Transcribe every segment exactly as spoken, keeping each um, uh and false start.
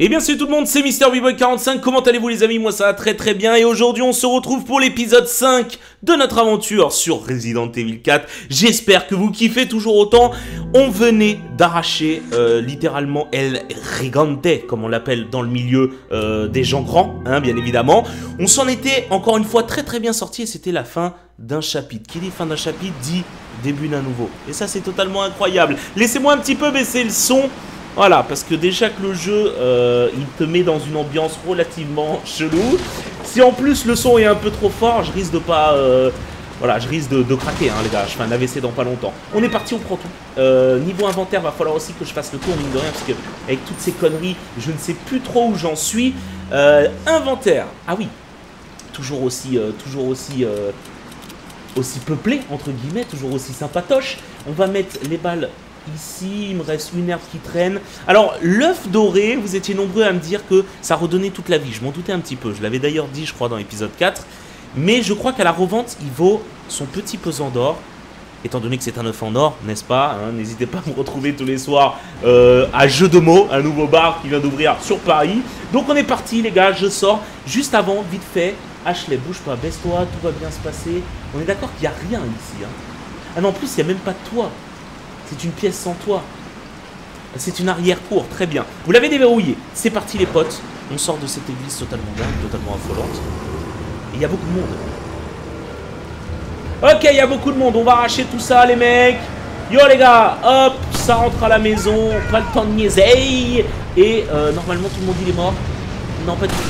Et bien salut tout le monde, c'est MrBboy quarante-cinq, comment allez-vous les amis? Moi ça va très très bien et aujourd'hui on se retrouve pour l'épisode cinq de notre aventure sur Resident Evil quatre. J'espère que vous kiffez toujours autant. On venait d'arracher euh, littéralement El Rigante, comme on l'appelle dans le milieu euh, des gens grands, hein, bien évidemment. On s'en était encore une fois très très bien sorti et c'était la fin d'un chapitre. Qui dit fin d'un chapitre dit début d'un nouveau. Et ça c'est totalement incroyable. Laissez-moi un petit peu baisser le son. Voilà, parce que déjà que le jeu, euh, il te met dans une ambiance relativement chelou. Si en plus le son est un peu trop fort, je risque de pas... Euh, voilà, je risque de, de craquer, hein, les gars. Je fais un A V C dans pas longtemps. On est parti, on prend tout. Euh, niveau inventaire, va falloir aussi que je fasse le tour, mine de rien, parce que avec toutes ces conneries, je ne sais plus trop où j'en suis. Euh, inventaire, ah oui, toujours aussi... Euh, toujours aussi... Euh, aussi peuplé, entre guillemets, toujours aussi sympatoche. On va mettre les balles... Ici, il me reste une herbe qui traîne. Alors, l'œuf doré, vous étiez nombreux à me dire que ça redonnait toute la vie. Je m'en doutais un petit peu. Je l'avais d'ailleurs dit, je crois, dans l'épisode quatre. Mais je crois qu'à la revente, il vaut son petit pesant d'or. Étant donné que c'est un œuf en or, n'est-ce pas? N'hésitez pas à me retrouver tous les soirs euh, à Jeux de mots, un nouveau bar qui vient d'ouvrir sur Paris. Donc, on est parti, les gars. Je sors juste avant, vite fait. Ashley, bouge pas, baisse-toi, tout va bien se passer. On est d'accord qu'il n'y a rien ici. Hein. Ah non, en plus, il n'y a même pas de toit. C'est une pièce sans toit. C'est une arrière-cour, très bien. Vous l'avez déverrouillé. C'est parti les potes. On sort de cette église totalement dingue, totalement affolante. Et il y a beaucoup de monde. Ok, il y a beaucoup de monde. On va arracher tout ça les mecs. Yo les gars, hop, ça rentre à la maison. Pas le temps de niaiser. Et euh, normalement tout le monde il est mort. Non, pas du tout.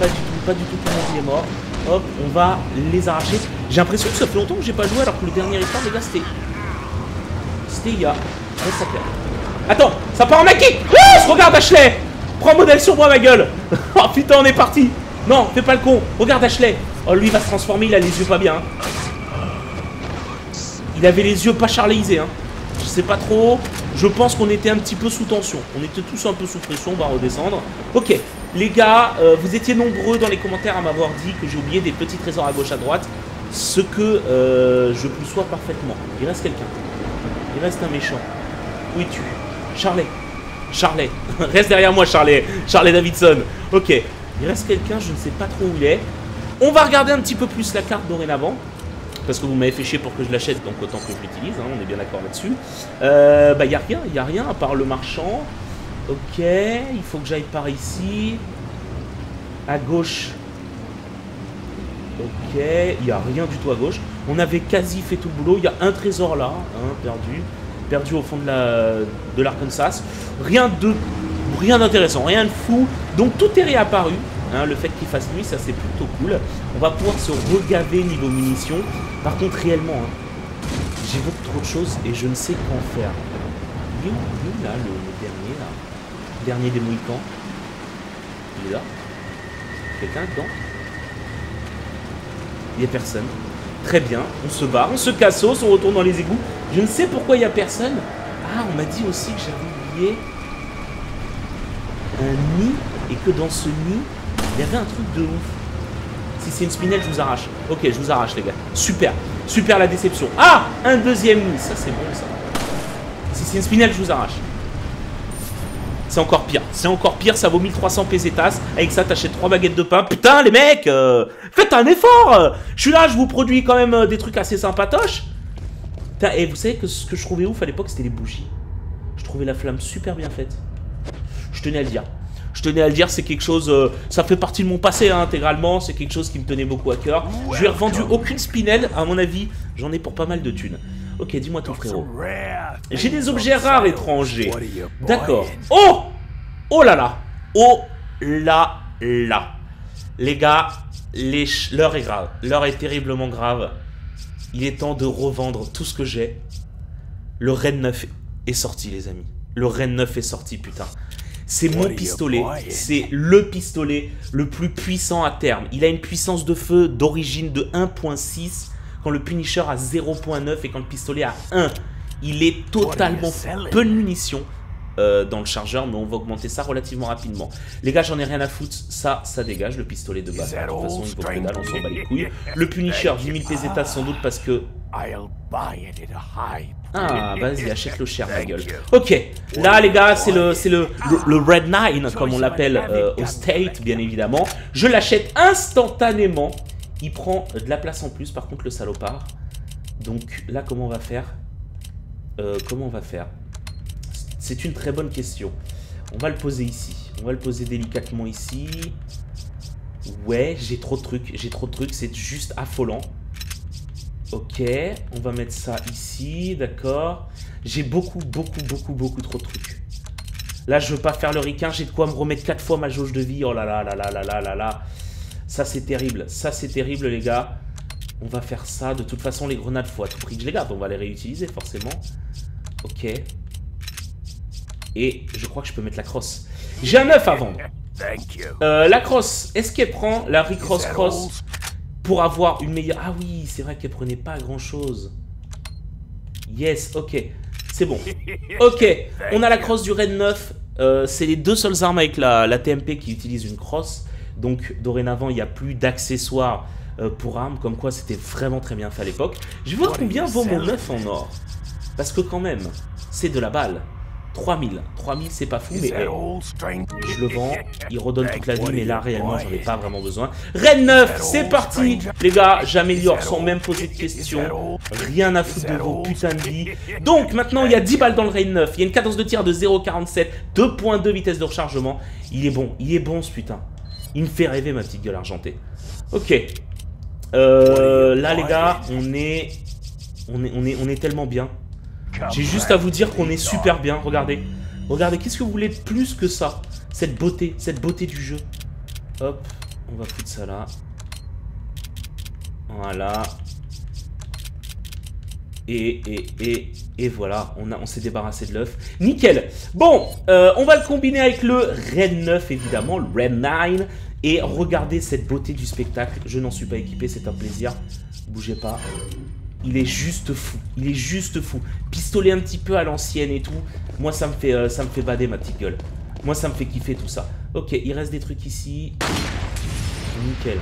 Pas du tout, pas du tout tout le monde il est mort. Hop, on va les arracher. J'ai l'impression que ça fait longtemps que j'ai pas joué alors que le dernier histoire les gars c'était... Il y a... Attends, ça part en maquis. Oh, regarde Ashley. Prends modèle sur moi ma gueule. Oh putain on est parti. Non, fais pas le con, regarde Ashley. Oh lui il va se transformer, il a les yeux pas bien. Il avait les yeux pas charléisés hein. Je sais pas trop. Je pense qu'on était un petit peu sous tension. On était tous un peu sous pression, on va redescendre. Ok, les gars, euh, vous étiez nombreux dans les commentaires à m'avoir dit que j'ai oublié des petits trésors à gauche à droite. Ce que euh, je conçois parfaitement. Il reste quelqu'un. Il reste un méchant. Où es-tu? Charlet. Charlet. Reste derrière moi, Charlet. Charlet Davidson. Ok. Il reste quelqu'un, je ne sais pas trop où il est. On va regarder un petit peu plus la carte dorénavant. Parce que vous m'avez fait chier pour que je l'achète, donc autant que je l'utilise. Hein, on est bien d'accord là-dessus. Euh, bah, il n'y a rien. Il n'y a rien à part le marchand. Ok. Il faut que j'aille par ici. À gauche. Ok. Il n'y a rien du tout à gauche. On avait quasi fait tout le boulot. Il y a un trésor là, hein, perdu. Perdu au fond de la de l'Arkansas. Rien de rien d'intéressant, rien de fou. Donc tout est réapparu. Hein, le fait qu'il fasse nuit, ça c'est plutôt cool. On va pouvoir se regaver niveau munitions. Par contre, réellement, hein, j'ai beaucoup trop de choses et je ne sais quoi en faire. Il est où, il est là, le, le dernier là. Le dernier des Mohicans. Il est là. Quelqu'un dedans? Il n'y a personne. Très bien, on se barre, on se casse, on retourne dans les égouts. Je ne sais pourquoi il n'y a personne. Ah, on m'a dit aussi que j'avais oublié un nid et que dans ce nid, il y avait un truc de ouf. Si c'est une spinelle, je vous arrache. Ok, je vous arrache, les gars. Super, super la déception. Ah, un deuxième nid, ça c'est bon, ça. Si c'est une spinelle, je vous arrache. C'est encore pire, c'est encore pire, ça vaut mille trois cents pesetas. Avec ça, t'achètes trois baguettes de pain. Putain, les mecs, euh, faites un effort. Je suis là, je vous produis quand même des trucs assez sympatoches. Putain, et vous savez que ce que je trouvais ouf à l'époque, c'était les bougies. Je trouvais la flamme super bien faite. Je tenais à le dire. Je tenais à le dire, c'est quelque chose... Euh, ça fait partie de mon passé, hein, intégralement. C'est quelque chose qui me tenait beaucoup à cœur. Je lui ai revendu aucune spinelle, à mon avis. J'en ai pour pas mal de thunes. Ok, dis-moi tout frérot. J'ai des objets rares étrangers. D'accord. Oh! Oh là là! Oh là là! Les gars, l'heure est grave. L'heure est terriblement grave. Il est temps de revendre tout ce que j'ai. Le Red neuf est sorti, les amis. Le Red neuf est sorti, putain. C'est mon pistolet. C'est le pistolet le plus puissant à terme. Il a une puissance de feu d'origine de un point six. Quand le Punisher a zéro point neuf et quand le pistolet a un, il est totalement peu de munitions euh, dans le chargeur, mais on va augmenter ça relativement rapidement. Les gars, j'en ai rien à foutre, ça, ça dégage, le pistolet de base. De toute façon, il vaut que dalle, on s'en bat les couilles. Le Punisher, dix mille pesetas sans doute parce que... Ah, vas-y, achète-le cher, ma gueule. Ok, là, les gars, c'est le, le, le, le Red neuf, comme on l'appelle euh, au State, bien évidemment. Je l'achète instantanément. Il prend de la place en plus, par contre, le salopard. Donc, là, comment on va faire euh, Comment on va faire C'est une très bonne question. On va le poser ici. On va le poser délicatement ici. Ouais, j'ai trop de trucs. J'ai trop de trucs, c'est juste affolant. Ok, on va mettre ça ici, d'accord. J'ai beaucoup, beaucoup, beaucoup, beaucoup trop de trucs. Là, je veux pas faire le ricain, j'ai de quoi me remettre quatre fois ma jauge de vie. Oh là là là là là là là là. Ça, c'est terrible. Ça, c'est terrible, les gars. On va faire ça. De toute façon, les grenades, faut à tout prix que je les garde. On va les réutiliser, forcément. Ok. Et je crois que je peux mettre la crosse. J'ai un œuf à vendre. Euh, la crosse, est-ce qu'elle prend la recross cross pour avoir une meilleure... Ah oui, c'est vrai qu'elle prenait pas grand-chose. Yes, ok. C'est bon. Ok, on a la crosse du Red neuf. Euh, c'est les deux seules armes avec la, la T M P qui utilisent une crosse. Donc, dorénavant, il n'y a plus d'accessoires euh, pour armes. Comme quoi, c'était vraiment très bien fait à l'époque. Je vois combien vaut mon œuf en or. Parce que quand même, c'est de la balle. trois mille, trois mille c'est pas fou, mais hey, je le vends, il redonne toute la vie, mais là réellement j'en ai pas vraiment besoin. Red neuf, c'est parti, les gars, j'améliore sans même poser de questions, rien à foutre de vos putains de vie. Donc maintenant il y a dix balles dans le Red neuf, il y a une cadence de tir de zéro virgule quarante-sept, deux virgule deux vitesse de rechargement, il est bon, il est bon ce putain, il me fait rêver ma petite gueule argentée. Ok, euh, là les gars, on est, on est, on est, on est tellement bien. J'ai juste à vous dire qu'on est super bien, regardez. Regardez, qu'est-ce que vous voulez plus que ça? Cette beauté, cette beauté du jeu. Hop, on va foutre ça là. Voilà. Et, et, et, et voilà, on, on s'est débarrassé de l'œuf. Nickel. Bon, euh, on va le combiner avec le Red neuf, évidemment, le Red neuf. Et regardez cette beauté du spectacle. Je n'en suis pas équipé, c'est un plaisir. Bougez pas. Il est juste fou, il est juste fou. Pistolet un petit peu à l'ancienne et tout. Moi ça me fait euh, ça me fait bader ma petite gueule. Moi ça me fait kiffer tout ça. Ok, il reste des trucs ici. Nickel.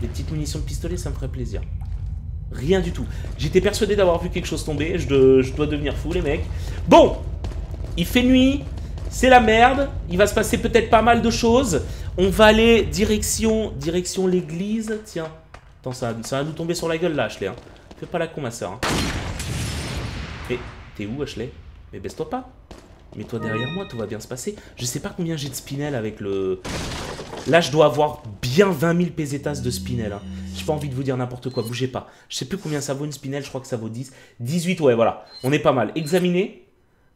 Des petites munitions de pistolet, ça me ferait plaisir. Rien du tout. J'étais persuadé d'avoir vu quelque chose tomber. Je, de, je dois devenir fou les mecs. Bon, il fait nuit. C'est la merde. Il va se passer peut-être pas mal de choses. On va aller direction, direction l'église. Tiens, attends, ça, ça va nous tomber sur la gueule là, Ashley, hein. Fais pas la con ma soeur, hein. Mais t'es où Ashley? Mais baisse-toi pas. Mets-toi derrière moi, tout va bien se passer. Je sais pas combien j'ai de spinel avec le... Là je dois avoir bien vingt mille pesetas de spinel, hein. J'ai pas envie de vous dire n'importe quoi, bougez pas. Je sais plus combien ça vaut une spinel, je crois que ça vaut dix, dix-huit, ouais voilà. On est pas mal. Examiner.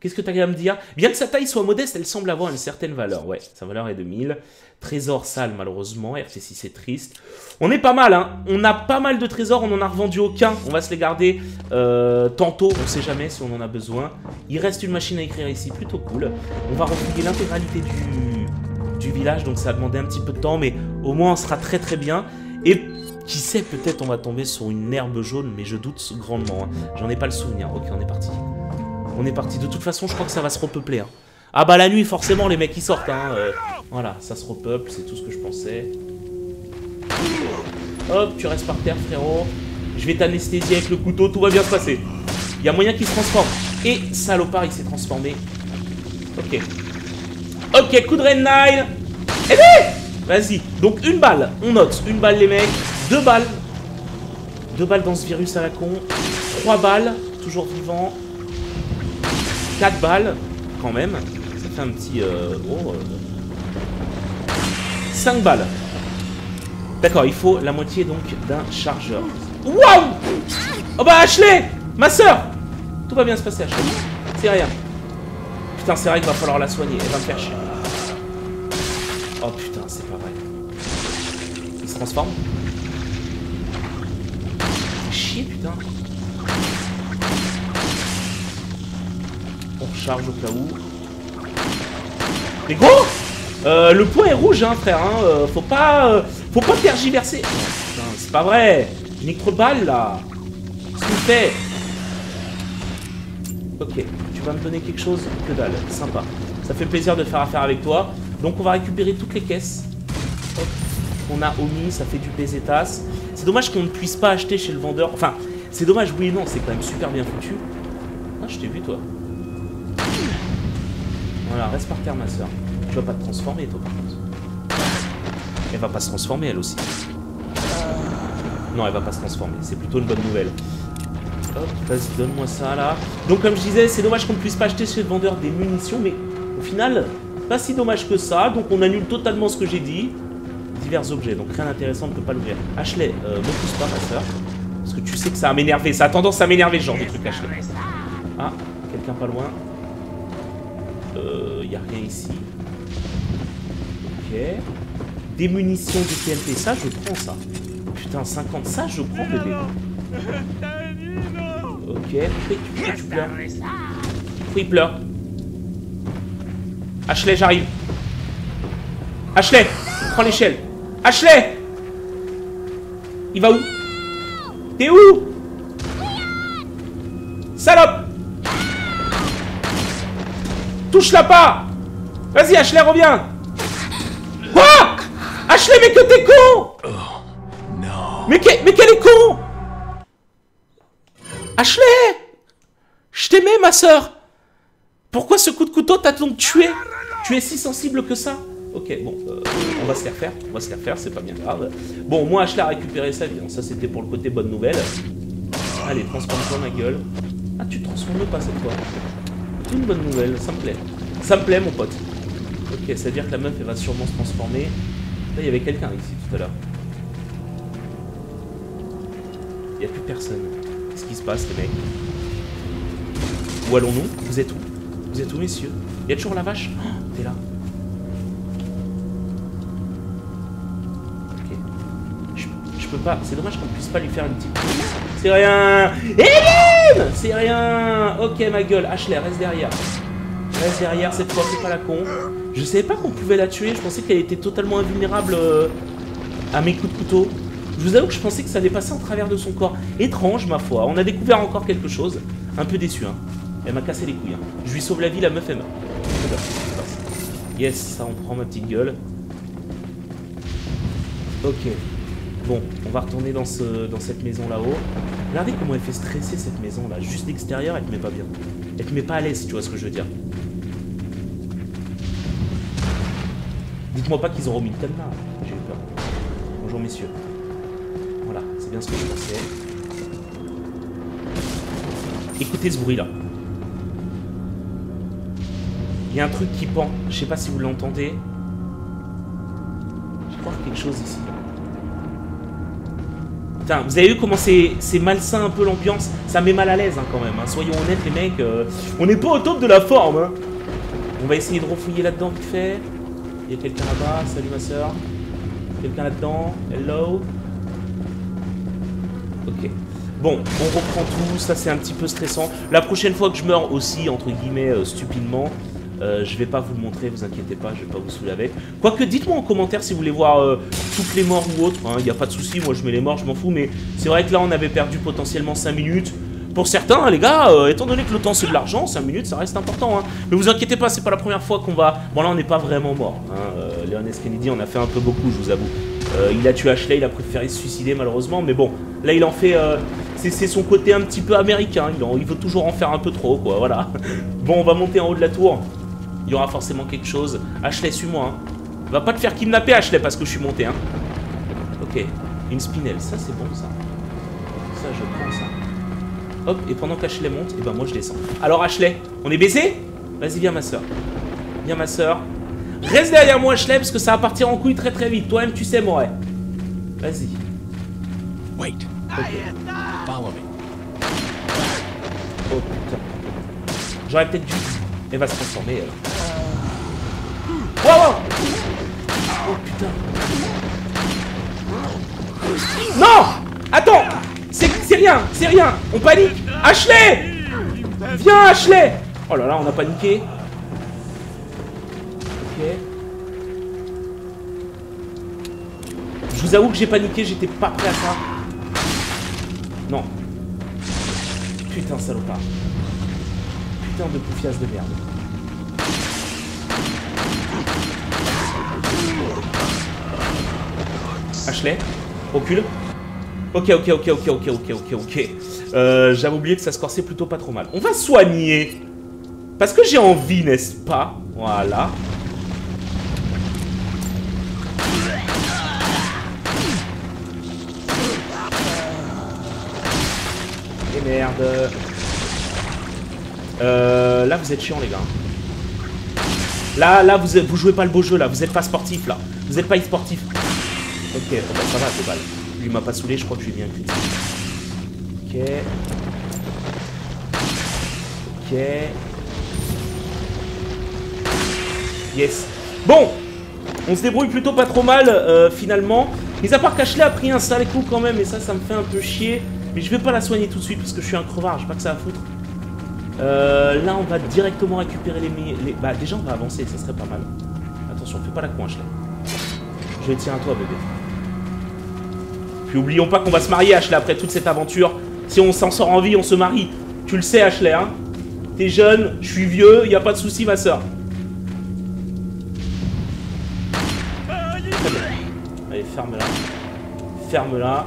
Qu'est-ce que t'as à me dire? Bien que sa taille soit modeste, elle semble avoir une certaine valeur. Ouais, sa valeur est de mille. Trésor sale, malheureusement. R T six, c'est triste. On est pas mal, hein. On a pas mal de trésors. On n'en a revendu aucun. On va se les garder euh, tantôt. On sait jamais si on en a besoin. Il reste une machine à écrire ici. Plutôt cool. On va refouiller l'intégralité du, du village. Donc, ça a demandé un petit peu de temps. Mais au moins, on sera très, très bien. Et qui sait, peut-être on va tomber sur une herbe jaune. Mais je doute grandement, hein. J'en ai pas le souvenir. Ok, on est parti. On est parti. De toute façon, je crois que ça va se repeupler, hein. Ah bah la nuit, forcément, les mecs, ils sortent, hein. Euh, voilà, ça se repeuple, c'est tout ce que je pensais. Hop, tu restes par terre, frérot. Je vais t'anesthésier avec le couteau, tout va bien se passer. Il y a moyen qu'il se transforme. Et salopard, il s'est transformé. Ok. Ok, coup de Red neuf. Eh ben, vas-y. Donc, une balle, on note. Une balle, les mecs. Deux balles. Deux balles dans ce virus à la con. Trois balles, toujours vivant. quatre balles, quand même. Ça fait un petit... Euh, oh, euh... cinq balles. D'accord, il faut la moitié, donc, d'un chargeur. Waouh! Oh bah, Ashley! Ma soeur! Tout va bien se passer, Ashley. C'est rien. Putain, c'est vrai qu'il va falloir la soigner. Elle va me faire chier. Oh putain, c'est pas vrai. Il se transforme? Chier, putain. On recharge au cas où. Mais gros, euh, le point est rouge, hein, frère. Hein, euh, faut pas, euh, faut pas tergiverser. Oh, putain, c'est pas vrai. Je nique trop de balles là. Qu'est-ce qu'il fait? Ok, tu vas me donner quelque chose? Que dalle, sympa. Ça fait plaisir de faire affaire avec toi. Donc on va récupérer toutes les caisses. Hop. On a omis, ça fait du pesetas. C'est dommage qu'on ne puisse pas acheter chez le vendeur. Enfin, c'est dommage, oui et non, c'est quand même super bien foutu. Ah, je t'ai vu, toi. Voilà, reste par terre, ma soeur. Tu vas pas te transformer, toi, par contre. Elle va pas se transformer, elle aussi. Non, elle va pas se transformer. C'est plutôt une bonne nouvelle. Hop, vas-y, donne-moi ça, là. Donc, comme je disais, c'est dommage qu'on ne puisse pas acheter chez le vendeur des munitions, mais au final, pas si dommage que ça. Donc, on annule totalement ce que j'ai dit. Divers objets, donc rien d'intéressant, on ne peut pas l'ouvrir. Ashley, euh, ne pousse pas, ma soeur. Parce que tu sais que ça va m'énerver. Ça a tendance à m'énerver, ce genre de truc, Ashley. Ah, quelqu'un pas loin. Euh, y a rien ici. Ok. Des munitions de T M P, ça, je prends ça. Putain, cinquante, ça, je prends le dé. Ok, pourquoi tu pleures? Pourquoi il pleure? Ashley, j'arrive. Ashley, prends l'échelle. Ashley! Il va où? T'es où? Salope! Touche-la pas! Vas-y, Ashley, reviens! Quoi? Ashley, mais que t'es con! Mais qu'elle est con! Ashley! Je t'aimais, ma soeur! Pourquoi ce coup de couteau t'a donc tué? Tu es si sensible que ça? Ok, bon, euh, on va se faire faire. On va se faire faire, c'est pas bien grave. Bon, au moins, Ashley a récupéré sa vie. Ça, c'était pour le côté bonne nouvelle. Allez, transforme-toi, ma gueule. Ah, tu te transformes pas cette fois. C'est une bonne nouvelle, ça me plaît. Ça me plaît, mon pote. Ok, ça veut dire que la meuf, elle va sûrement se transformer. Là, il y avait quelqu'un ici tout à l'heure. Il n'y a plus personne. Qu'est-ce qui se passe, les mecs? Où allons-nous? Vous êtes où? Vous êtes où, messieurs? Il y a toujours la vache? Oh, t'es là. Ok. Je, je peux pas. C'est dommage qu'on puisse pas lui faire une petite. C'est rien. Hélène! C'est rien. Ok, ma gueule. Ashley, reste derrière. Reste derrière. Cette fois, c'est pas la con. Je savais pas qu'on pouvait la tuer. Je pensais qu'elle était totalement invulnérable à mes coups de couteau. Je vous avoue que je pensais que ça allait passer en travers de son corps. Étrange, ma foi. On a découvert encore quelque chose. Un peu déçu, hein. Elle m'a cassé les couilles, hein. Je lui sauve la vie, la meuf, elle meurt. Yes, ça, on prend ma petite gueule. Ok. Bon, on va retourner dans, ce, dans cette maison là-haut. Regardez comment elle fait stresser cette maison là. Juste l'extérieur, elle te met pas bien. Elle te met pas à l'aise, tu vois ce que je veux dire. Dites-moi pas qu'ils ont remis le thème là. J'ai eu peur. Bonjour, messieurs. Voilà, c'est bien ce que je pensais. Écoutez ce bruit là. Il y a un truc qui pend. Je sais pas si vous l'entendez. Je crois quelque chose ici. Putain, vous avez vu comment c'est malsain un peu l'ambiance? Ça met mal à l'aise, hein, quand même. Hein. Soyons honnêtes, les mecs. Euh, on n'est pas au top de la forme. Hein. On va essayer de refouiller là-dedans vite fait. Il y a quelqu'un là-bas. Salut, ma soeur. Quelqu'un là-dedans. Hello. Ok. Bon, on reprend tout. Ça, c'est un petit peu stressant. La prochaine fois que je meurs aussi, entre guillemets, euh, stupidement, euh, je vais pas vous le montrer. Vous inquiétez pas, je vais pas vous saouler avec. Quoique, dites-moi en commentaire si vous voulez voir euh, toutes les morts ou autres. Il hein, n'y a pas de souci. Moi, je mets les morts, je m'en fous. Mais c'est vrai que là, on avait perdu potentiellement cinq minutes. Pour certains, hein, les gars, euh, étant donné que le temps, c'est de l'argent, cinq minutes, ça reste important. Hein. Mais vous inquiétez pas, c'est pas la première fois qu'on va... Bon, là, on n'est pas vraiment mort. Hein. Euh, Léon S. Kennedy, on a fait un peu beaucoup, je vous avoue. Euh, il a tué Ashley, il a préféré se suicider malheureusement, mais bon, là il en fait, euh, c'est son côté un petit peu américain, il, en, il veut toujours en faire un peu trop, quoi, voilà. Bon, on va monter en haut de la tour, il y aura forcément quelque chose. Ashley, suis-moi, hein. Va pas te faire kidnapper, Ashley, parce que je suis monté, hein. Ok, une spinelle, ça c'est bon, ça. Ça, je prends ça. Hop, et pendant qu'Ashley monte, et eh ben moi je descends. Alors Ashley, on est baisé? Vas-y, viens ma soeur. Viens ma soeur. Reste derrière moi, Ashley, parce que ça va partir en couille très très vite. Toi-même, tu sais, moi. Vas-y. Wait. Okay. Follow me. Oh putain. J'aurais peut-être dû. Elle va se transformer, elle. Wow, wow. Oh putain. Non. Attends. C'est rien, c'est rien. On panique. Ashley. Viens, Ashley. Oh là là, on a paniqué. Je vous avoue que j'ai paniqué, j'étais pas prêt à ça. Non. Putain, salopard. Putain de bouffiage de merde. Ashley, recule. Ok, ok, ok, ok, ok, ok, ok, ok. Euh, J'avais oublié que ça se corsait plutôt pas trop mal. On va soigner. Parce que j'ai envie, n'est-ce pas? Voilà. Et merde. Euh, là, vous êtes chiants, les gars. Là, là, vous, vous jouez pas le beau jeu, là. Vous êtes pas sportif, là. Vous êtes pas e-sportif. Ok, bon, ben, ça va, c'est mal. Lui m'a pas saoulé, je crois que je suis bien cuit. Ok. Ok. Yes. Bon, on se débrouille plutôt pas trop mal, euh, finalement. Mis à part qu'Ashley a pris un sale coup quand même, et ça, ça me fait un peu chier. Mais je vais pas la soigner tout de suite parce que je suis un crevard, j'ai pas que ça à foutre. Euh, là, on va directement récupérer les, les... Bah, déjà, on va avancer, ça serait pas mal. Attention, fais pas la conche, là. Je tiens à toi, bébé. Puis, oublions pas qu'on va se marier, Ashley, après toute cette aventure. Si on s'en sort en vie, on se marie. Tu le sais, Ashley, hein. T'es jeune, je suis vieux, y a pas de souci, ma soeur. Très bien. Allez, ferme-la. Ferme-la.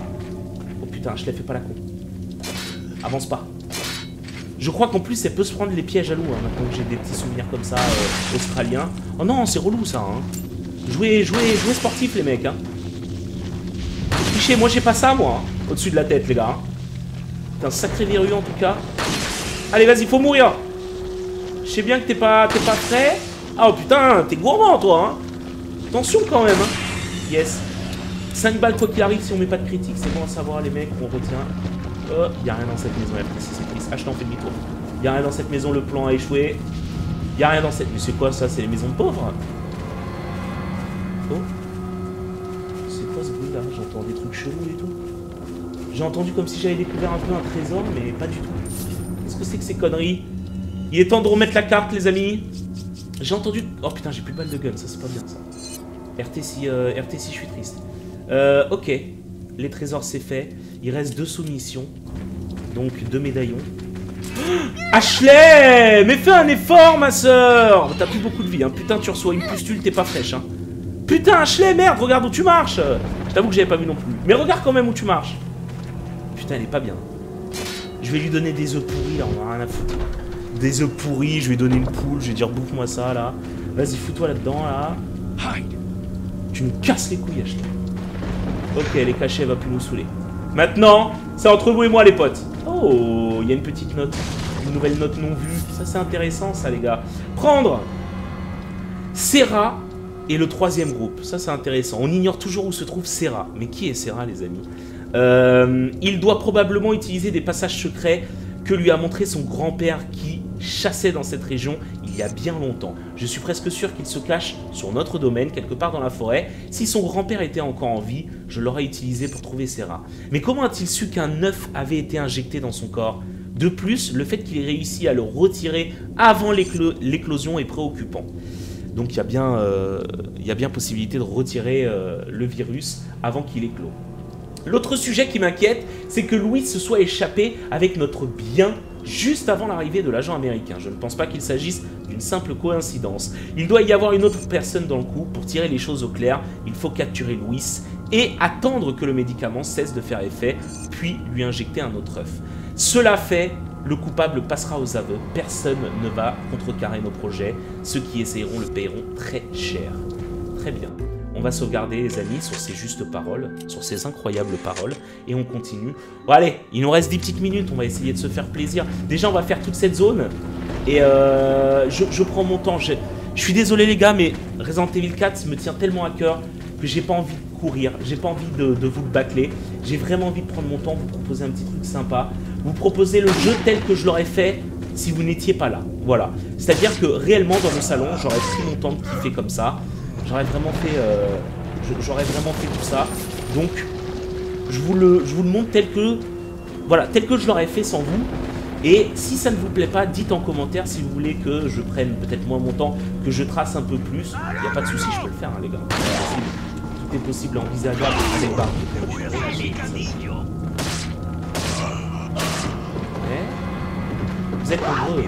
Oh putain, Ashley, fais pas la con. Avance pas. Je crois qu'en plus, elle peut se prendre les pièges à l'eau, hein, maintenant que j'ai des petits souvenirs comme ça, euh, australiens. Oh non, c'est relou, ça, hein. Jouez, jouez, jouez sportif, les mecs, hein. Fichez, moi, j'ai pas ça, moi, hein, au-dessus de la tête, les gars. Hein. T'es un sacré verru, en tout cas. Allez, vas-y, faut mourir. Je sais bien que t'es pas, t'es pas prêt. Ah, oh, putain, t'es gourmand, toi, hein. Attention, quand même, hein. Yes. cinq balles, quoi qu'il arrive, si on met pas de critique. C'est bon à savoir, les mecs, on retient... Oh, y'a rien dans cette maison, elle précise, c'est triste. Ah, je t'en fais demi-tour. Y'a rien dans cette maison, le plan a échoué. Y'a rien dans cette... Mais c'est quoi ça? C'est les maisons de pauvres? Oh. C'est quoi ce bruit là? J'entends des trucs chelous et tout. J'ai entendu comme si j'avais découvert un peu un trésor, mais pas du tout. Qu'est-ce que c'est que ces conneries? Il est temps de remettre la carte, les amis. J'ai entendu... Oh putain, j'ai plus de balles de gun, ça c'est pas bien ça. R T si, euh, R T si je suis triste. Euh, ok. Les trésors, c'est fait. Il reste deux soumissions. Donc, deux médaillons. Ashley! Mais fais un effort, ma soeur! T'as plus beaucoup de vie, hein. Putain, tu reçois une pustule, t'es pas fraîche, hein. Putain, Ashley, merde, regarde où tu marches! Je t'avoue que j'avais pas vu non plus. Mais regarde quand même où tu marches. Putain, elle est pas bien. Je vais lui donner des œufs pourris, là, on a rien à foutre. Des œufs pourris, je vais donner une poule, je vais dire bouffe-moi ça, là. Vas-y, fous-toi là-dedans, là. Tu me casses les couilles, Ashley. Ok, elle est cachée, elle va plus nous saouler. Maintenant, c'est entre vous et moi, les potes. Oh, il y a une petite note. Une nouvelle note non vue. Ça, c'est intéressant, ça, les gars. Prendre Sera et le troisième groupe. Ça, c'est intéressant. On ignore toujours où se trouve Sera. Mais qui est Sera, les amis? euh, Il doit probablement utiliser des passages secrets que lui a montré son grand-père qui chassait dans cette région il y a bien longtemps. Je suis presque sûr qu'il se cache sur notre domaine, quelque part dans la forêt. Si son grand-père était encore en vie, je l'aurais utilisé pour trouver Sera. Mais comment a-t-il su qu'un œuf avait été injecté dans son corps? De plus, le fait qu'il ait réussi à le retirer avant l'éclosion est préoccupant. Donc il y a bien, euh, y a bien possibilité de retirer euh, le virus avant qu'il éclose. L'autre sujet qui m'inquiète, c'est que Louis se soit échappé avec notre bien juste avant l'arrivée de l'agent américain. Je ne pense pas qu'il s'agisse d'une simple coïncidence. Il doit y avoir une autre personne dans le coup. Pour tirer les choses au clair, il faut capturer Louis et attendre que le médicament cesse de faire effet, puis lui injecter un autre œuf. Cela fait, le coupable passera aux aveux. Personne ne va contrecarrer nos projets. Ceux qui essayeront le paieront très cher. Très bien. On va sauvegarder, les amis, sur ces justes paroles, sur ces incroyables paroles, et on continue. Bon, allez, il nous reste dix petites minutes, on va essayer de se faire plaisir. Déjà, on va faire toute cette zone, et euh, je, je prends mon temps. Je, je suis désolé, les gars, mais Resident Evil quatre me tient tellement à cœur que j'ai pas envie de courir, j'ai pas envie de, de vous le bâcler. J'ai vraiment envie de prendre mon temps, vous proposer un petit truc sympa, vous proposer le jeu tel que je l'aurais fait si vous n'étiez pas là. Voilà. C'est-à-dire que, réellement, dans mon salon, j'aurais pris mon temps de kiffer comme ça. J'aurais vraiment fait euh, j'aurais vraiment fait tout ça. Donc je vous le, je vous le montre tel que voilà, tel que je l'aurais fait sans vous. Et si ça ne vous plaît pas, dites en commentaire si vous voulez que je prenne peut-être moins mon temps, que je trace un peu plus. Il n'y a pas de souci, je peux le faire, hein, les gars. Tout est possible, envisageable. Allez, bah. Ouais. Vous êtes nombreux.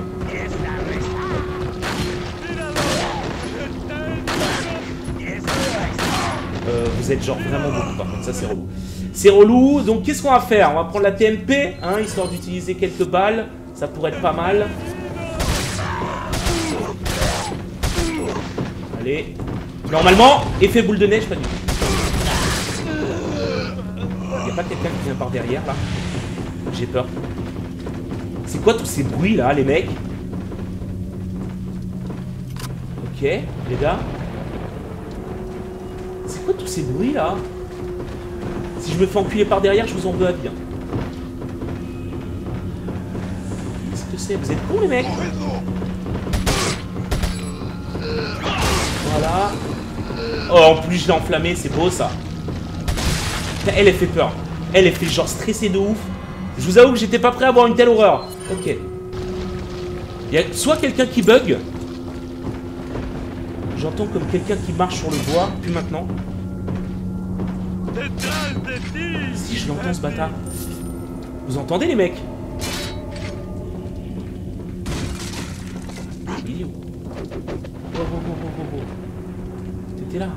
vous êtes genre vraiment beaucoup, par contre ça c'est relou. C'est relou, donc qu'est-ce qu'on va faire? On va prendre la T M P, hein, histoire d'utiliser quelques balles, ça pourrait être pas mal. Allez, normalement, effet boule de neige, pas du tout. Y'a pas quelqu'un qui vient par derrière là? J'ai peur. C'est quoi tous ces bruits là, les mecs? Ok, les gars. C'est quoi tous ces bruits là? Si je me fais enculer par derrière, je vous en veux à bien. Qu'est-ce que c'est? Vous êtes cons les mecs? Voilà. Oh, en plus je l'ai enflammé, c'est beau ça. Elle, elle fait peur. Elle, elle fait genre stressée de ouf. Je vous avoue que j'étais pas prêt à avoir une telle horreur. Ok. Il y a soit quelqu'un qui bug. J'entends comme quelqu'un qui marche sur le bois. Puis maintenant. Si je l'entends ce bâtard. Vous entendez les mecs? Il est où? Oh oh oh oh oh oh. T'étais là.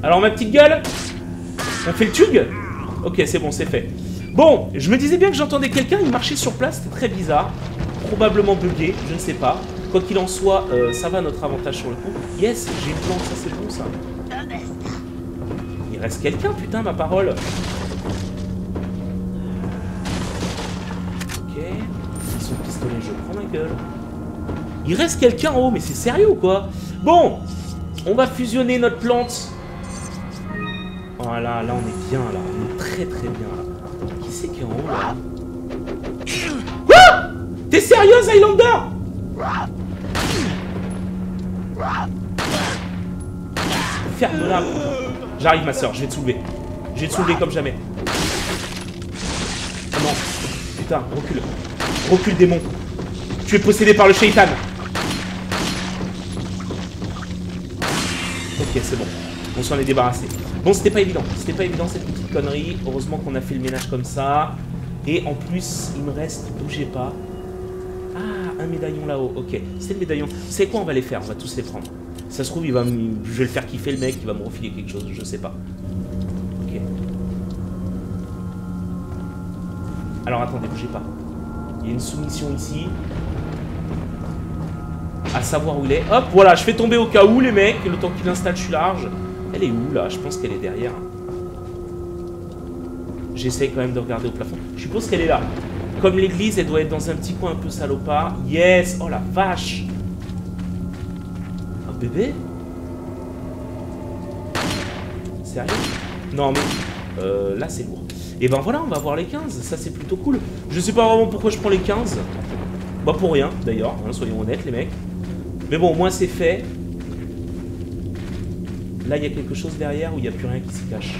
Alors ma petite gueule, on fait le tug. Ok, c'est bon, c'est fait. Bon, je me disais bien que j'entendais quelqu'un, il marchait sur place, c'était très bizarre. Probablement bugué, je ne sais pas. Quoi qu'il en soit, euh, ça va notre avantage sur le coup. Yes, j'ai une plante, ça c'est bon ça. Il reste quelqu'un, putain, ma parole. Ok, son pistolet, je prends ma gueule. Il reste quelqu'un en haut, mais c'est sérieux ou quoi? Bon, on va fusionner notre plante. Voilà, là on est bien là, on est très très bien là. Qui c'est qui est en haut là? Quoi? T'es sérieuse Highlander? Ferme là. J'arrive ma soeur, je vais te soulever. Je vais te soulever comme jamais. Oh non, putain, recule. Recule démon. Tu es possédé par le shaitan. Ok, c'est bon. On s'en est débarrassé. Bon, c'était pas évident, c'était pas évident cette petite connerie. Heureusement qu'on a fait le ménage comme ça. Et en plus, il me reste, bougez pas. Ah, un médaillon là-haut, ok. C'est le médaillon. C'est quoi, on va les faire, on va tous les prendre. Si ça se trouve, il va me... je vais le faire kiffer le mec, il va me refiler quelque chose, je sais pas. Ok. Alors attendez, bougez pas. Il y a une soumission ici. À savoir où il est. Hop, voilà, je fais tomber au cas où les mecs. Le temps qu'il installe, je suis large. Elle est où là? Je pense qu'elle est derrière. J'essaie quand même de regarder au plafond. Je suppose qu'elle est là. Comme l'église, elle doit être dans un petit coin un peu salopard. Yes! Oh la vache! Un bébé? Sérieux? Non mais... Euh, là c'est lourd. Et ben voilà, on va voir les quinze. Ça c'est plutôt cool. Je sais pas vraiment pourquoi je prends les quinze. Bah pour rien d'ailleurs, hein, soyons honnêtes les mecs. Mais bon, au moins c'est fait. Là, il y a quelque chose derrière où il n'y a plus rien qui s'y cache.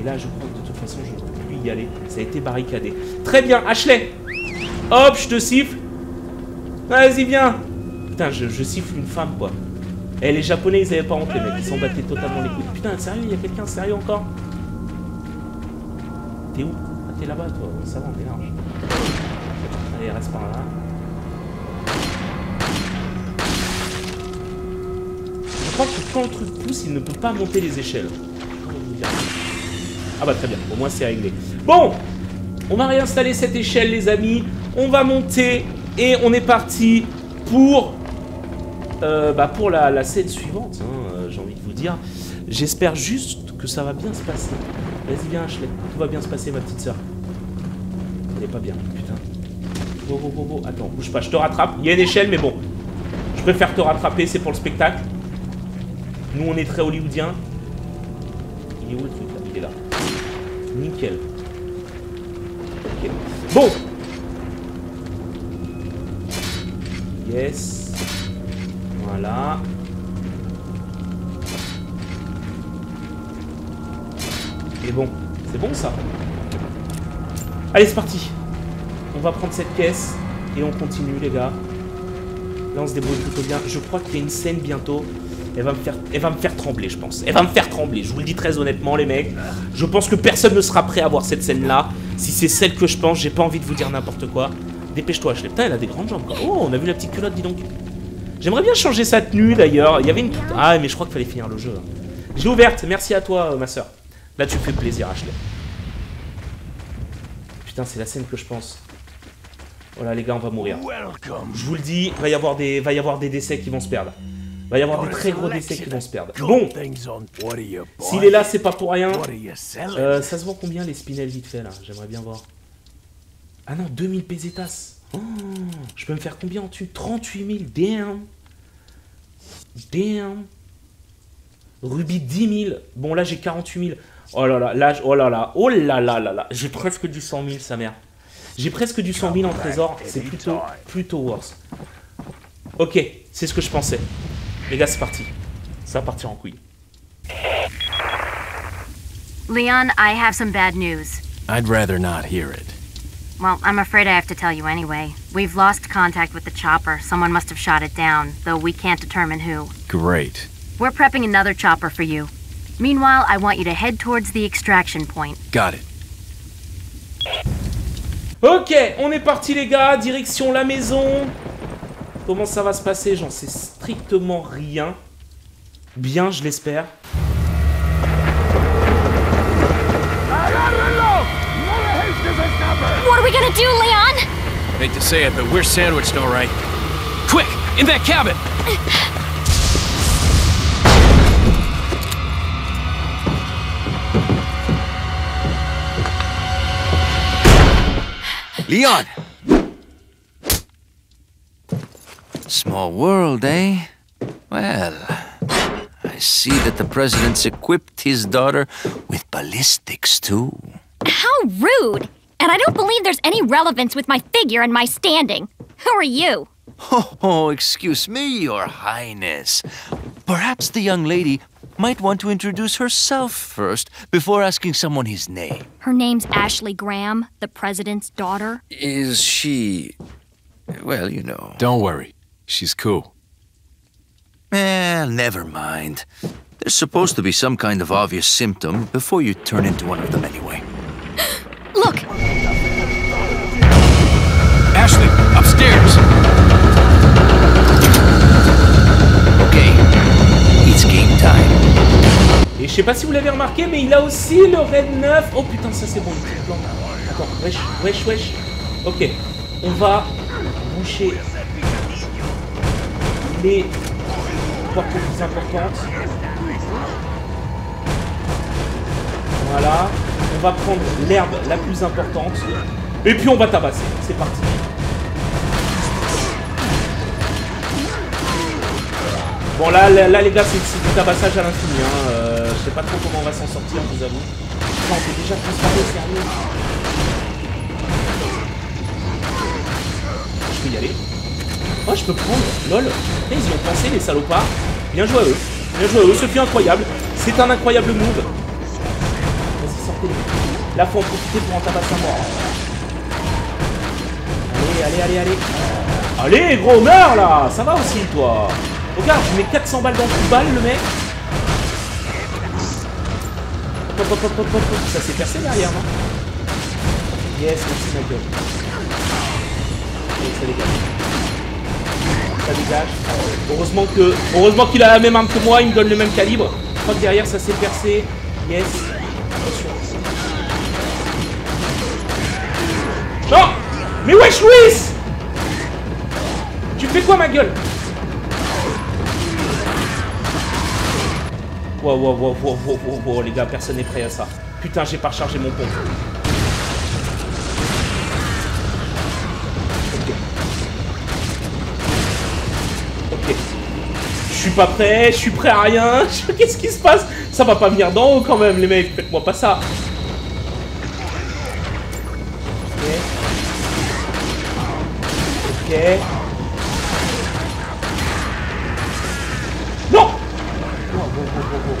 Et là, je crois que de toute façon, je ne peux plus y aller. Ça a été barricadé. Très bien, Ashley. Hop, je te siffle. Vas-y, viens. Putain, je, je siffle une femme, quoi. Eh, les Japonais, ils n'avaient pas honte, les mecs. Ils s'en battaient totalement les couilles. Putain, sérieux, il y a quelqu'un, sérieux encore? T'es où? Ah, t'es là-bas, toi. Ça va, on est large. Allez, reste par là. Je crois que quand le truc pousse, il ne peut pas monter les échelles. Ah bah très bien, au moins c'est réglé. Bon, on va réinstaller cette échelle les amis. On va monter et on est parti pour, euh, bah pour la, la scène suivante, hein, euh, j'ai envie de vous dire. J'espère juste que ça va bien se passer. Vas-y viens Ashley, tout va bien se passer ma petite soeur. Elle est pas bien, putain. Go, go, go, go. Attends, bouge pas, je te rattrape. Il y a une échelle mais bon, je préfère te rattraper, c'est pour le spectacle. Nous, on est très hollywoodien. Il est où le truc là? Il est là. Nickel. Ok. Bon. Yes. Voilà. Et bon. C'est bon ça? Allez, c'est parti. On va prendre cette caisse. Et on continue, les gars. Là, on se débrouille plutôt bien. Je crois qu'il y a une scène bientôt. Elle va, me faire, elle va me faire trembler, je pense. Elle va me faire trembler, je vous le dis très honnêtement, les mecs. Je pense que personne ne sera prêt à voir cette scène-là. Si c'est celle que je pense, j'ai pas envie de vous dire n'importe quoi. Dépêche-toi, Ashley. Putain, elle a des grandes jambes. Oh, on a vu la petite culotte, dis donc. J'aimerais bien changer sa tenue d'ailleurs. Il y avait une petite... Ah mais je crois qu'il fallait finir le jeu. J'ai ouverte, merci à toi ma soeur. Là tu me fais plaisir Ashley. Putain c'est la scène que je pense. Oh là les gars on va mourir. Je vous le dis, va y avoir des, va y avoir des décès qui vont se perdre. Il va y avoir des très gros décès qui vont se perdre. Bon, s'il est là, c'est pas pour rien. Euh, ça se vend combien les spinels vite fait là? J'aimerais bien voir. Ah non, deux mille pesetas. Oh, je peux me faire combien en dessus? Trente-huit mille, damn. Damn. Rubis dix mille. Bon là j'ai quarante-huit mille. Oh là là, là, oh là là, oh là là là là. J'ai presque du cent mille sa mère. J'ai presque du cent mille en trésor. C'est plutôt, plutôt worse. Ok, c'est ce que je pensais. Les gars, c'est parti. Ça va partir en couille. Leon, I have some bad news. I'd rather not hear it. Well, I'm afraid I have to tell you anyway. We've lost contact with the chopper. Someone must have shot it down, though we can't determine who. Great. We're prepping another chopper for you. Meanwhile, I want you to head towards the extraction point. Got it. Ok, on est parti les gars, direction la maison. Comment ça va se passer? J'en sais strictement rien. Bien, je l'espère. What are we gonna do, Leon? I hate to say it, but we're sandwiched, all right. Quick, in that cabin. Leon. Small world, eh? Well, I see that the president's equipped his daughter with ballistics, too. How rude! And I don't believe there's any relevance with my figure and my standing. Who are you? Oh, oh, excuse me, Your Highness. Perhaps the young lady might want to introduce herself first before asking someone his name. Her name's Ashley Graham, the president's daughter. Is she... well, you know... Don't worry. She's cool. Eh, never mind. There's supposed to be some kind of obvious symptom before you turn into one of them anyway. Look! Ashley, upstairs! Okay, it's game time. Et je sais pas si vous l'avez remarqué, mais il a aussi le Red neuf. Oh putain, ça c'est bon. Attends, wesh, wesh, wesh. Ok, on va boucher les portes les plus importantes. Voilà. On va prendre l'herbe la plus importante. Et puis on va tabasser. C'est parti. Bon là, là les gars, c'est du tabassage à l'infini. Hein. Euh, je sais pas trop comment on va s'en sortir, je vous avoue. Enfin, on peut déjà transformer, sérieux. Je peux y aller. Oh, je peux prendre, lol. Ils y ont pensé, les salopards. Bien joué à eux. Bien joué à eux. Ce fut incroyable. C'est un incroyable move. Vas-y, sortez-les. Là, faut en profiter pour en tabasser un mort. Allez, allez, allez, allez. Allez, gros, meurs là. Ça va aussi, toi. Regarde, je mets quatre cents balles dans une balle, le mec. Hop, hop, hop, hop, hop. Ça s'est percé derrière, non? Yes, merci, ma gueule. Allez, ça dégage. Ça dégage. Heureusement que, heureusement qu'il a la même arme que moi, il me donne le même calibre. Je crois que derrière ça s'est percé. Yes. Attention. Non. Mais wesh Louis, tu fais quoi ma gueule? Wow, wow, wow, wow, wow, wow, wow. Les gars, personne n'est prêt à ça. Putain, j'ai pas rechargé mon pompe. Je suis pas prêt, je suis prêt à rien. Qu'est-ce qui se passe? Ça va pas venir d'en haut quand même, les mecs. Faites-moi pas ça. Ok. Ok. Non! Oh, oh, oh, oh, oh.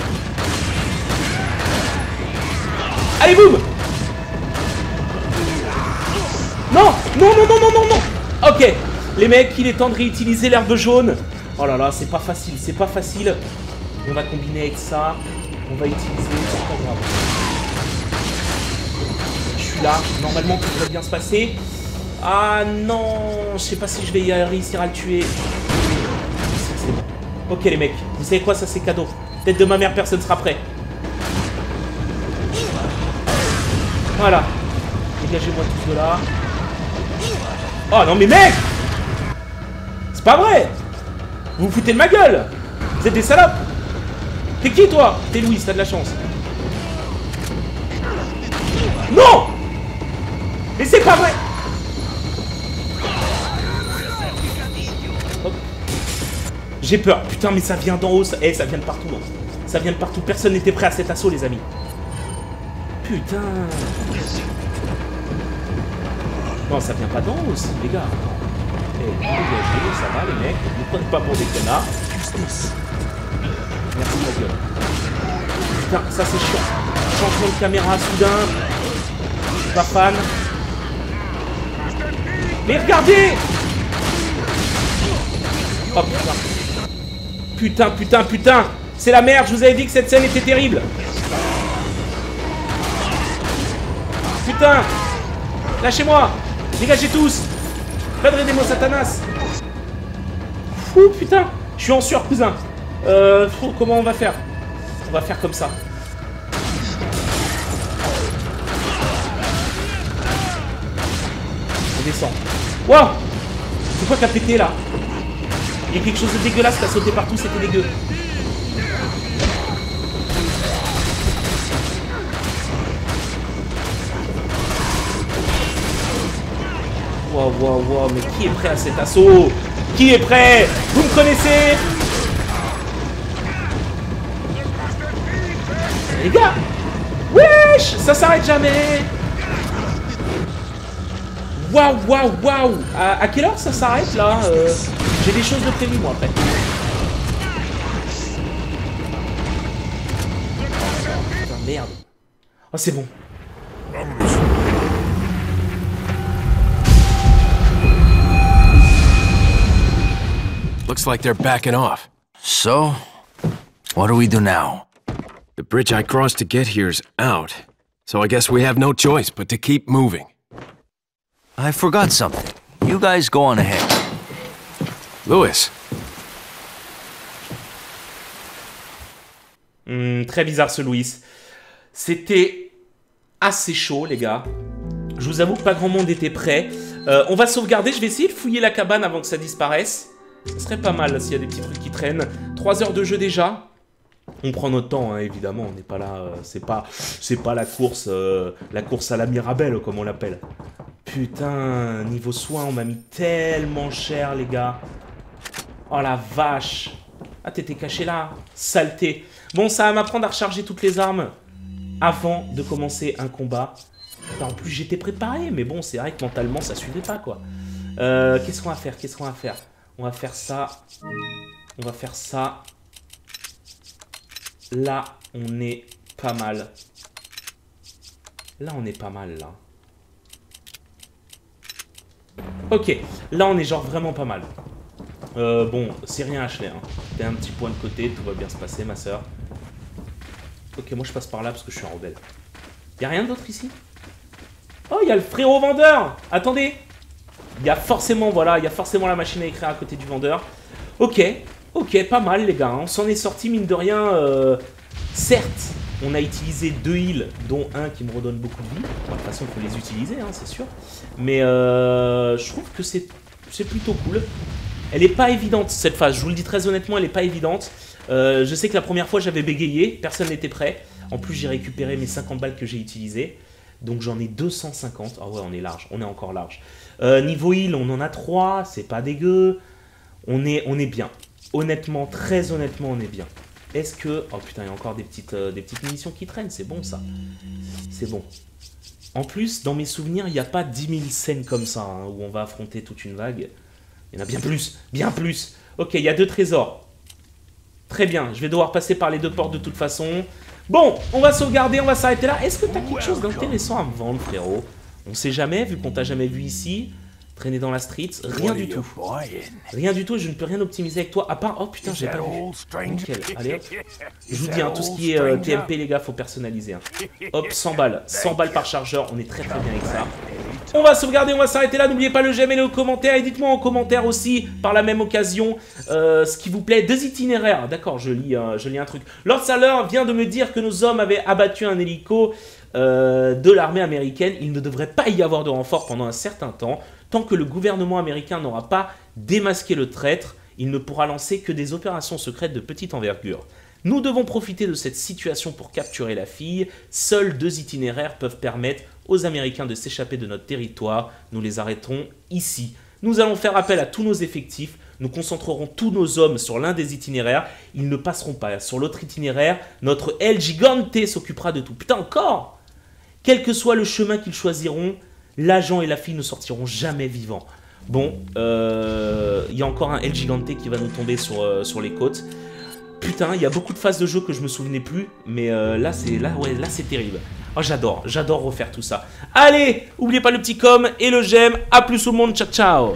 Allez, boum! Non! Non, non, non, non, non, non! Ok. Les mecs, il est temps de réutiliser l'herbe jaune. Oh là là, c'est pas facile, c'est pas facile. On va combiner avec ça. On va utiliser... c'est pas grave. Je suis là. Normalement, tout va bien se passer. Ah non, je sais pas si je vais y réussir à le tuer. Ok les mecs, vous savez quoi, ça c'est cadeau. Tête de ma mère, personne sera prêt. Voilà. Dégagez-moi tout cela. Oh non mais mec, c'est pas vrai. Vous vous foutez de ma gueule. Vous êtes des salopes. T'es qui toi? T'es Louis, t'as de la chance. Non. Mais c'est pas vrai. J'ai peur. Putain, mais ça vient d'en haut. Ça... Eh, ça vient de partout. Hein. Ça vient de partout. Personne n'était prêt à cet assaut, les amis. Putain. Non, ça vient pas d'en haut aussi, les gars. Eh, dégagez, ça va, les mecs. Ne prenez pas pour des connards. Justice. Merci, ma gueule. Putain, ça, c'est chiant. Changement de caméra, soudain. Je suis pas fan. Mais regardez! Oh, putain. Putain, putain, putain. C'est la merde, je vous avais dit que cette scène était terrible. Putain. Lâchez-moi. Dégagez tous. Padre des mots Satanas. Fou, putain. Je suis en sueur, cousin. Euh, comment on va faire? On va faire comme ça. On descend. Waouh. C'est quoi qui a pété, là? Il y a quelque chose de dégueulasse qui a sauté partout, c'était dégueu. Waouh, waouh, waouh, mais qui est prêt à cet assaut? Qui est prêt? Vous me connaissez? Les gars! Wesh! Ça s'arrête jamais! Waouh, waouh, waouh! À, à quelle heure ça s'arrête là? euh... J'ai des choses de prévues, moi, après. Putain, merde. Oh, c'est bon. Looks like they're backing off. So, what do we do now? The bridge I crossed to get here's out. So I guess we have no choice but to keep moving. I forgot something. You guys go on ahead. Louis. Mmh, très bizarre ce Louis. C'était assez chaud les gars. Je vous avoue que pas grand monde était prêt. Euh, on va sauvegarder, je vais essayer de fouiller la cabane avant que ça disparaisse. Ce serait pas mal s'il y a des petits trucs qui traînent. trois heures de jeu déjà. On prend notre temps, hein, évidemment, on n'est pas là, euh, c'est pas, pas la course euh, la course à la Mirabelle, comme on l'appelle. Putain, niveau soins, on m'a mis tellement cher, les gars. Oh la vache. Ah, t'étais caché là, saleté. Bon, ça va m'apprendre à recharger toutes les armes avant de commencer un combat. Enfin, en plus, j'étais préparé, mais bon, c'est vrai que mentalement, ça suivait pas, quoi. Euh, qu'est-ce qu'on va faire, qu'est-ce qu'on va faire On va faire ça, on va faire ça. Là, on est pas mal. Là, on est pas mal, là. Ok, là, on est genre vraiment pas mal. Euh, bon, c'est rien, Ashley. Hein. T'as un petit point de côté, tout va bien se passer, ma soeur. Ok, moi, je passe par là parce que je suis un rebelle. Y'a rien d'autre ici? Oh, y'a le frérot vendeur. Attendez. Y'a forcément, voilà, y'a forcément la machine à écrire à côté du vendeur. Ok. Ok, pas mal les gars, on s'en est sorti mine de rien, euh, certes, on a utilisé deux heals, dont un qui me redonne beaucoup de vie, enfin, de toute façon il faut les utiliser, hein, c'est sûr, mais euh, je trouve que c'est plutôt cool. Elle n'est pas évidente cette phase, je vous le dis très honnêtement, elle n'est pas évidente, euh, je sais que la première fois j'avais bégayé, personne n'était prêt, en plus j'ai récupéré mes cinquante balles que j'ai utilisées, donc j'en ai deux cent cinquante, ah ouais on est large, on est encore large. Euh, niveau heal, on en a trois, c'est pas dégueu, on est, on est bien. Honnêtement, très honnêtement, on est bien. Est-ce que... Oh putain, il y a encore des petites, euh, des petites munitions qui traînent, c'est bon ça. C'est bon. En plus, dans mes souvenirs, il n'y a pas dix mille scènes comme ça, hein, où on va affronter toute une vague. Il y en a bien plus, bien plus. Ok, il y a deux trésors. Très bien, je vais devoir passer par les deux portes de toute façon. Bon, on va sauvegarder, on va s'arrêter là. Est-ce que t'as quelque chose d'intéressant à me vendre, frérot? On sait jamais, vu qu'on t'a jamais vu ici. Traîner dans la street, rien du tout. Rien du tout, je ne peux rien optimiser avec toi, à part... Oh putain, j'ai pas vu. Nickel, allez hop. Je vous dis, hein, tout ce qui est euh, T M P, les gars, faut personnaliser. Hein. Hop, cent balles. cent balles par chargeur, on est très très bien avec ça. On va sauvegarder, on va s'arrêter là. N'oubliez pas le j'aime et le commentaire. Et dites-moi en commentaire aussi, par la même occasion, euh, ce qui vous plaît des itinéraires. D'accord, je, euh, je lis un truc. Lord Saller vient de me dire que nos hommes avaient abattu un hélico euh, de l'armée américaine. Il ne devrait pas y avoir de renfort pendant un certain temps. Tant que le gouvernement américain n'aura pas démasqué le traître, il ne pourra lancer que des opérations secrètes de petite envergure. Nous devons profiter de cette situation pour capturer la fille. Seuls deux itinéraires peuvent permettre aux Américains de s'échapper de notre territoire. Nous les arrêterons ici. Nous allons faire appel à tous nos effectifs. Nous concentrerons tous nos hommes sur l'un des itinéraires. Ils ne passeront pas sur l'autre itinéraire. Notre El Gigante s'occupera de tout. Putain, encore! Quel que soit le chemin qu'ils choisiront, l'agent et la fille ne sortiront jamais vivants. Bon, euh, y a encore un El Gigante qui va nous tomber sur, euh, sur les côtes. Putain, il y a beaucoup de phases de jeu que je me souvenais plus, mais euh, là c'est là, ouais, là c'est terrible. Oh, j'adore, j'adore refaire tout ça. Allez, n'oubliez pas le petit com et le j'aime. À plus tout le monde, ciao ciao.